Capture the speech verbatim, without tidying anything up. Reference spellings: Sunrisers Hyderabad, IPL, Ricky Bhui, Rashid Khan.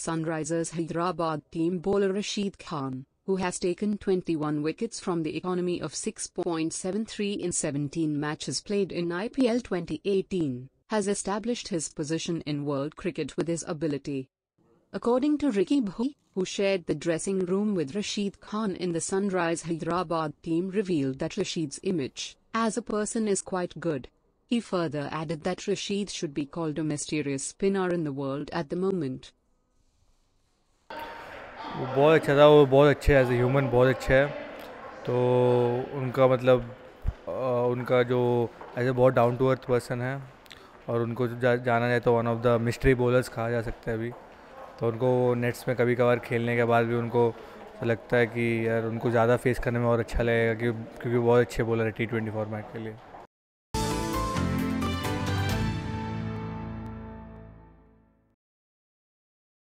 Sunrisers Hyderabad team bowler Rashid Khan, who has taken twenty-one wickets from the economy of six point seven three in seventeen matches played in I P L twenty eighteen, has established his position in world cricket with his ability. According to Ricky Bhui, who shared the dressing room with Rashid Khan in the Sunrisers Hyderabad team, revealed that Rashid's image as a person is quite good. He further added that Rashid should be called a mysterious spinner in the world at the moment. वो बहुत अच्छा था, वो बहुत अच्छे as a human बहुत अच्छे हैं। तो उनका मतलब उनका जो एज ए बहुत डाउन टू अर्थ पर्सन है और उनको जा, जाना जाए तो one of the mystery bowlers कहा जा सकता है अभी। तो उनको नेट्स में कभी कभार खेलने के बाद भी उनको लगता है कि यार उनको ज़्यादा फेस करने में और अच्छा लगेगा क्योंकि क्योंकि बहुत अच्छे बॉलर है टी ट्वेंटी फॉर्मेट के लिए।